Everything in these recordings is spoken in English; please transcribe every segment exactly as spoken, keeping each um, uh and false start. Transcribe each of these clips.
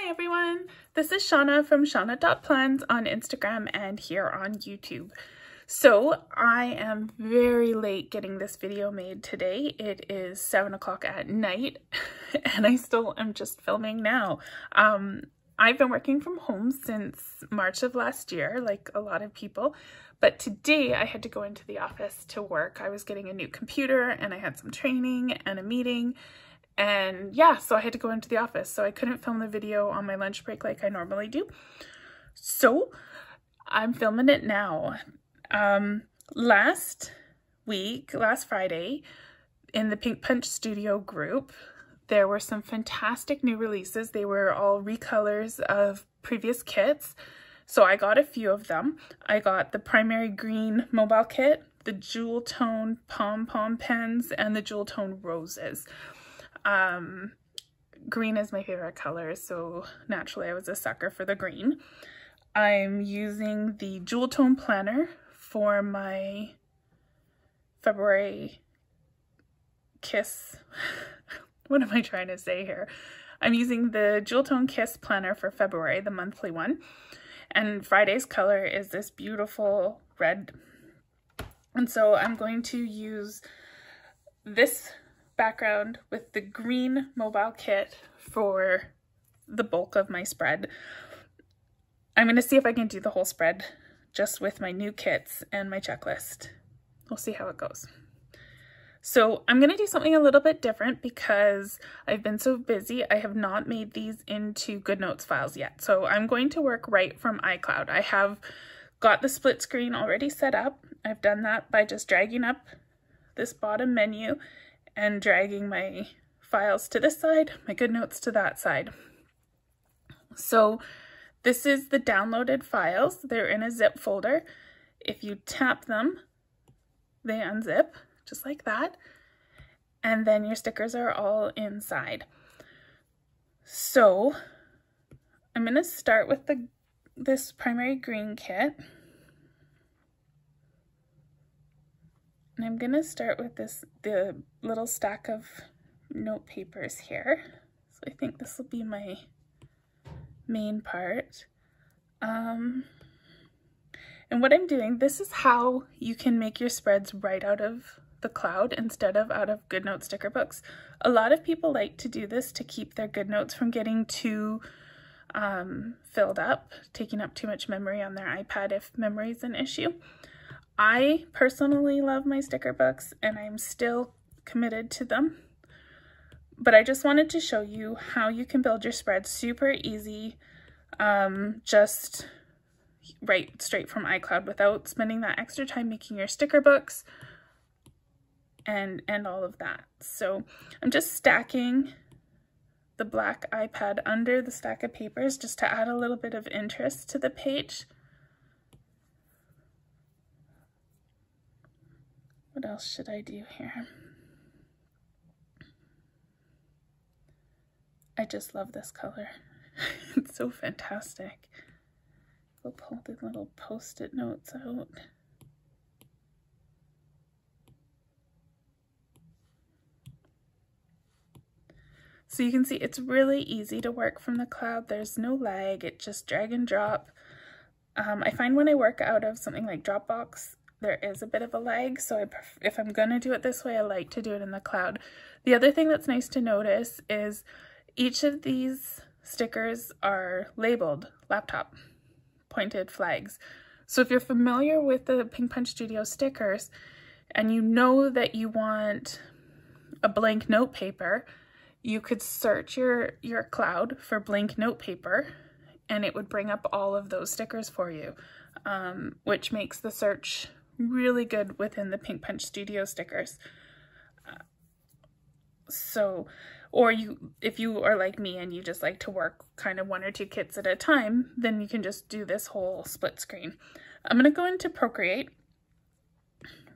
Hi everyone, this is Shawna from Shawna dot plans on Instagram and here on YouTube. So I am very late getting this video made today. It is seven o'clock at night and I still am just filming now. Um, I've been working from home since March of last year, like a lot of people, but today I had to go into the office to work. I was getting a new computer and I had some training and a meeting. And yeah, so I had to go into the office, so I couldn't film the video on my lunch break like I normally do. So I'm filming it now. Um, last week, last Friday, in the Pink Punch Studio group, there were some fantastic new releases. They were all recolors of previous kits. So I got a few of them. I got the Primary Green Mobile Kit, the Jewel Tone Pom Pom Pens, and the Jewel Tone Roses. Um, green is my favorite color, so naturally I was a sucker for the green. I'm using the Jewel Tone Planner for my February kiss. What am I trying to say here? I'm using the Jewel Tone Kiss Planner for February, the monthly one. And Friday's color is this beautiful red. And so I'm going to use this background with the green mobile kit for the bulk of my spread. I'm going to see if I can do the whole spread just with my new kits and my checklist. We'll see how it goes. So I'm going to do something a little bit different because I've been so busy. I have not made these into GoodNotes files yet. So I'm going to work right from iCloud. I have got the split screen already set up. I've done that by just dragging up this bottom menu and dragging my files to this side, my GoodNotes to that side. So this is the downloaded files. They're in a zip folder. If you tap them, they unzip, just like that. And then your stickers are all inside. So I'm gonna start with the this primary green kit. And I'm gonna start with this, the little stack of note papers here. So I think this will be my main part. Um, and what I'm doing, this is how you can make your spreads right out of the cloud instead of out of GoodNotes sticker books. A lot of people like to do this to keep their GoodNotes from getting too um, filled up, taking up too much memory on their iPad if memory is an issue. I personally love my sticker books and I'm still committed to them, but I just wanted to show you how you can build your spread super easy, um, just right straight from iCloud without spending that extra time making your sticker books and, and all of that. So I'm just stacking the black iPad under the stack of papers just to add a little bit of interest to the page. What else should I do here? I just love this color. It's so fantastic. We'll pull the little post-it notes out. So you can see it's really easy to work from the cloud. There's no lag. It just drag and drop. Um, I find when I work out of something like Dropbox, there is a bit of a lag, so I pref- if I'm gonna do it this way, I like to do it in the cloud. The other thing that's nice to notice is each of these stickers are labeled laptop pointed flags. So if you're familiar with the Pink Punch Studio stickers and you know that you want a blank note paper, you could search your, your cloud for blank note paper and it would bring up all of those stickers for you, um, which makes the search really good within the Pink Punch Studio stickers. Uh, so, or you, if you are like me and you just like to work kind of one or two kits at a time, then you can just do this whole split screen. I'm gonna go into Procreate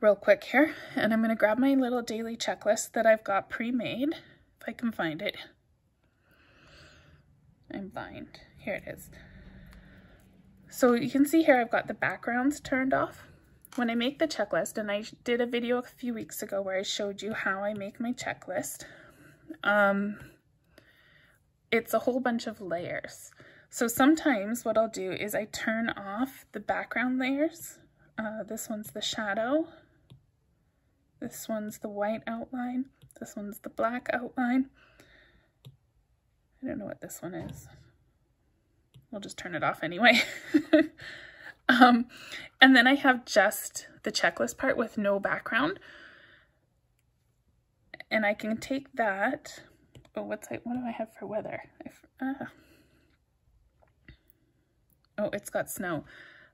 real quick here, and I'm gonna grab my little daily checklist that I've got pre-made, if I can find it. I'm blind, here it is. So you can see here I've got the backgrounds turned off. When I make the checklist, and I did a video a few weeks ago where I showed you how I make my checklist, um, it's a whole bunch of layers. So sometimes what I'll do is I turn off the background layers. Uh, this one's the shadow, this one's the white outline, this one's the black outline. I don't know what this one is. We'll just turn it off anyway. um, and then I have just the checklist part with no background. And I can take that. Oh, what's I, what do I have for weather? I, uh, oh, it's got snow.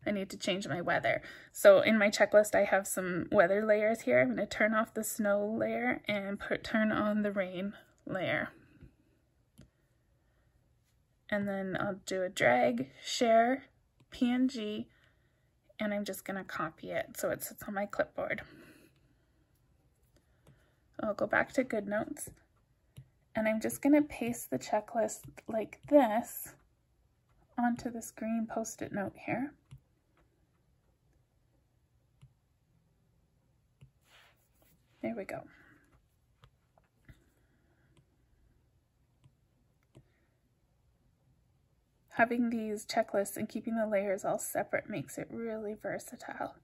I need to change my weather. So in my checklist, I have some weather layers here. I'm going to turn off the snow layer and put, turn on the rain layer. And then I'll do a drag, share, P N G, and I'm just going to copy it so it sits on my clipboard. I'll go back to GoodNotes, and I'm just going to paste the checklist like this onto this green post-it note here. There we go. Having these checklists and keeping the layers all separate makes it really versatile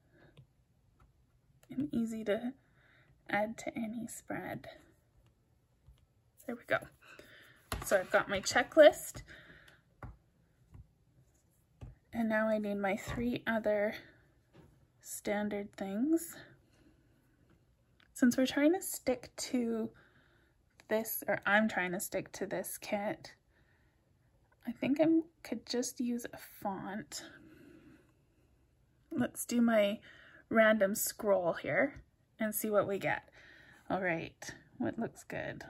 and easy to add to any spread. There we go. So I've got my checklist, and now I need my three other standard things. Since we're trying to stick to this, or I'm trying to stick to this kit, I think I could just use a font. Let's do my random scroll here and see what we get. All right, what looks good?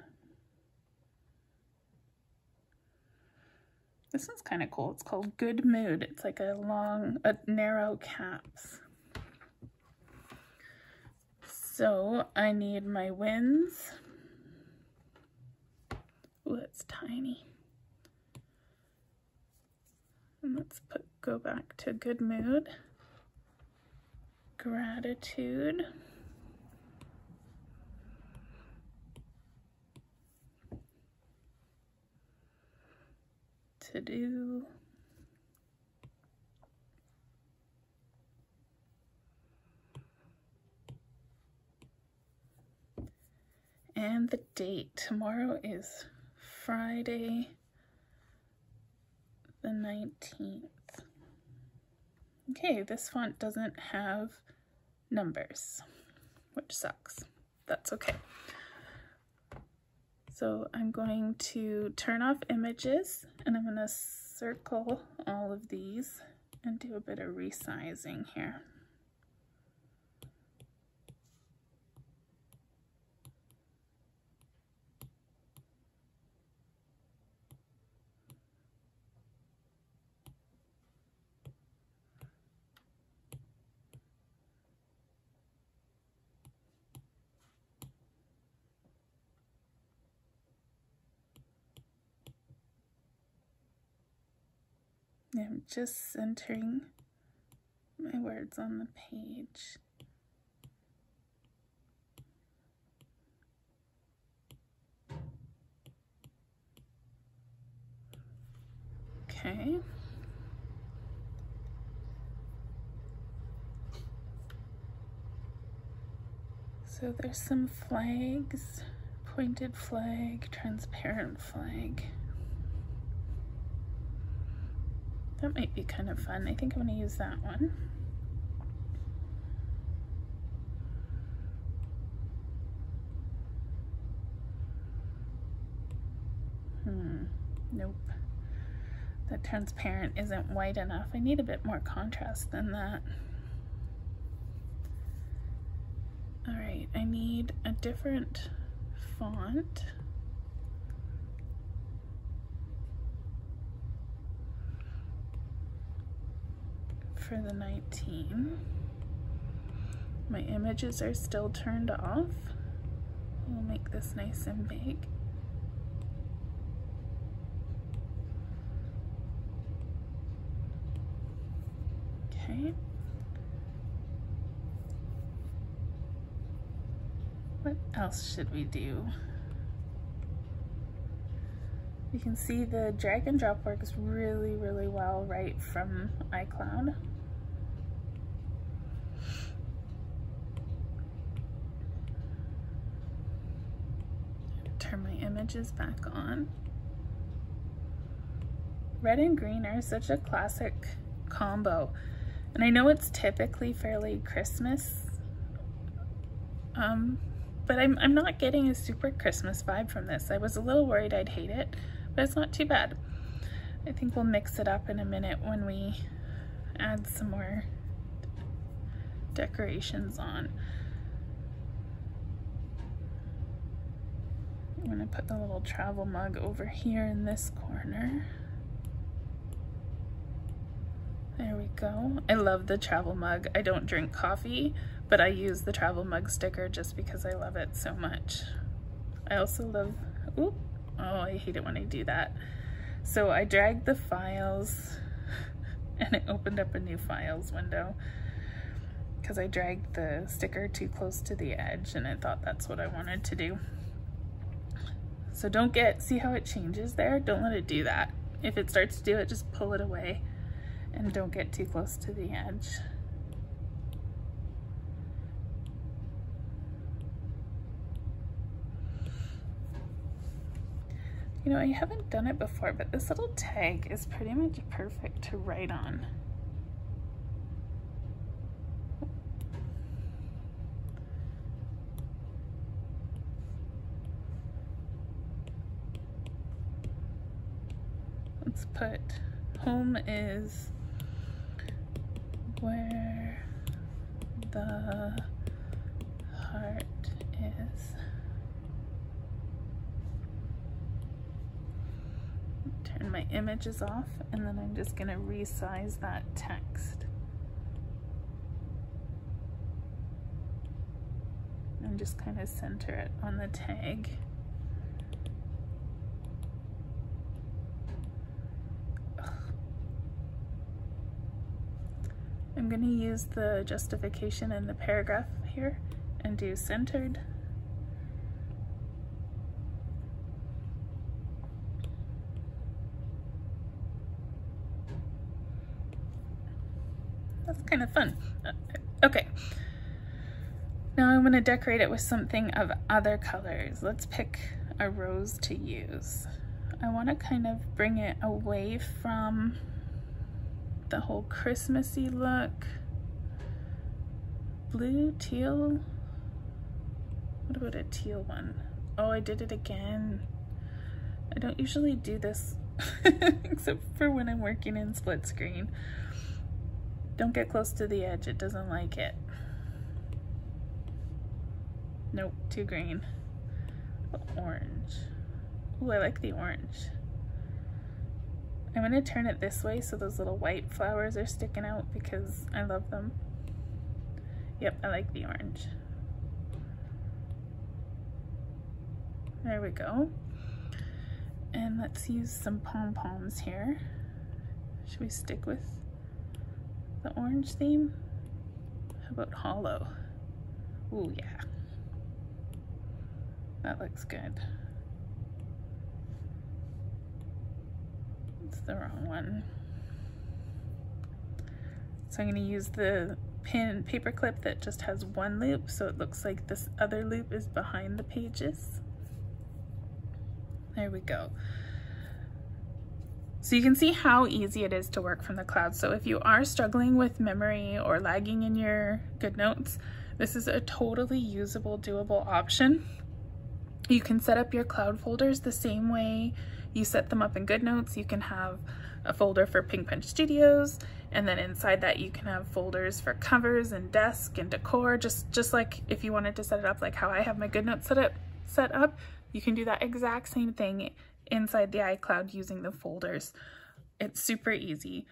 This one's kind of cool. It's called Good Mood. It's like a long, a narrow caps. So I need my winds. Ooh, it's tiny. And let's put, go back to Good Mood. Gratitude. To do. And the date. Tomorrow is Friday the nineteenth. Okay, this font doesn't have numbers, which sucks. That's okay. So I'm going to turn off images, and I'm going to circle all of these and do a bit of resizing here. I'm just centering my words on the page. Okay. So there's some flags, pointed flag, transparent flag. That might be kind of fun. I think I'm going to use that one. Hmm, nope. That transparent isn't white enough. I need a bit more contrast than that. All right, I need a different font. For the nineteen. My images are still turned off. We'll make this nice and big. Okay. What else should we do? You can see the drag and drop works really, really well right from iCloud. Turn my images back on. Red and green are such a classic combo. And I know it's typically fairly Christmas, um, but I'm, I'm not getting a super Christmas vibe from this. I was a little worried I'd hate it, but it's not too bad. I think we'll mix it up in a minute when we add some more decorations on. I'm gonna put the little travel mug over here in this corner. There we go. I love the travel mug. I don't drink coffee, but I use the travel mug sticker just because I love it so much. I also love, oop, oh, I hate it when I do that. So I dragged the files and it opened up a new files window because I dragged the sticker too close to the edge and I thought that's what I wanted to do. So don't get, see how it changes there? Don't let it do that. If it starts to do it, just pull it away and don't get too close to the edge. You know, I haven't done it before, but this little tag is pretty much perfect to write on. Let's put home is where the heart is. Turn my images off, and then I'm just going to resize that text. And just kind of center it on the tag. I'm going to use the justification in the paragraph here and do centered. That's kind of fun. Okay. Now I'm going to decorate it with something of other colors. Let's pick a rose to use. I want to kind of bring it away from the whole Christmassy look. Blue, teal. What about a teal one? Oh, I did it again. I don't usually do this except for when I'm working in split screen. Don't get close to the edge, it doesn't like it. Nope, too green. Orange. Ooh, I like the orange. I'm going to turn it this way so those little white flowers are sticking out because I love them. Yep, I like the orange. There we go. And let's use some pom-poms here. Should we stick with the orange theme? How about hollow? Ooh, yeah. That looks good. It's the wrong one. So I'm going to use the pin paper clip that just has one loop, so it looks like this other loop is behind the pages. There we go. So you can see how easy it is to work from the cloud. So if you are struggling with memory or lagging in your GoodNotes, this is a totally usable, doable option. You can set up your cloud folders the same way you set them up in GoodNotes. You can have a folder for Pink Punch Studios, and then inside that you can have folders for covers and desk and decor, just, just like if you wanted to set it up like how I have my GoodNotes set up, set up, you can do that exact same thing inside the iCloud using the folders. It's super easy.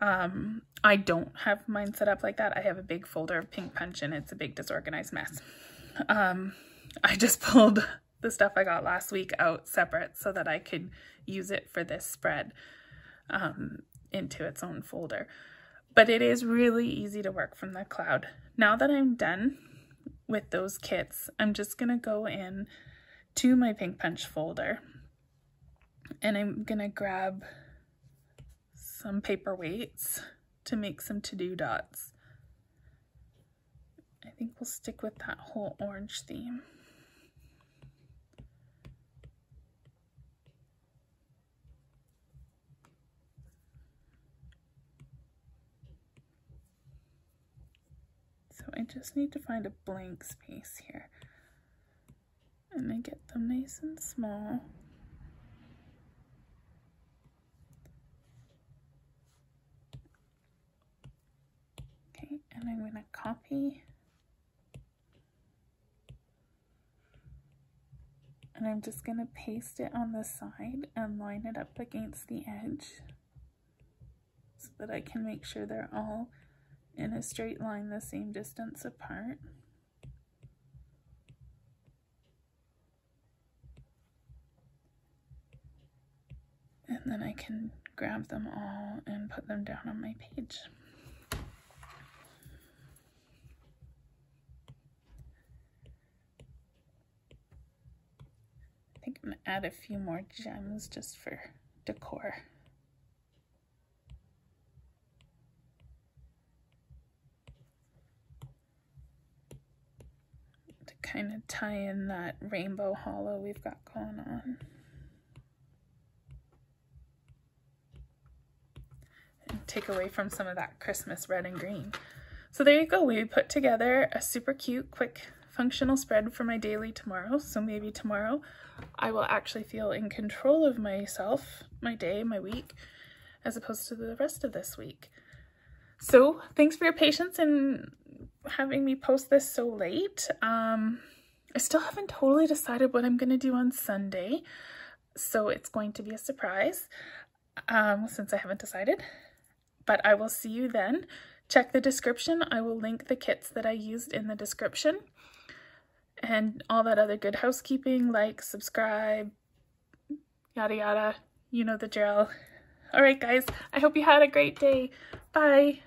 Um, I don't have mine set up like that. I have a big folder of Pink Punch and it's a big disorganized mess. Um, I just pulled the stuff I got last week out separate so that I could use it for this spread um, into its own folder. But it is really easy to work from the cloud. Now that I'm done with those kits, I'm just gonna go in to my Pink Punch folder and I'm gonna grab some paperweights to make some to-do dots. I think we'll stick with that whole orange theme. So I just need to find a blank space here. And I get them nice and small. Okay, and I'm gonna copy. And I'm just gonna paste it on the side and line it up against the edge so that I can make sure they're all in a straight line the same distance apart. And then I can grab them all and put them down on my page. I think I'm gonna add a few more gems just for decor. Kind of tie in that rainbow holo we've got going on. And take away from some of that Christmas red and green. So there you go, we put together a super cute, quick, functional spread for my daily tomorrow. So maybe tomorrow I will actually feel in control of myself, my day, my week, as opposed to the rest of this week. So thanks for your patience and having me post this so late. Um, I still haven't totally decided what I'm going to do on Sunday, so it's going to be a surprise um, since I haven't decided. But I will see you then. Check the description. I will link the kits that I used in the description and all that other good housekeeping, like, subscribe, yada yada, you know the drill. All right, guys, I hope you had a great day. Bye.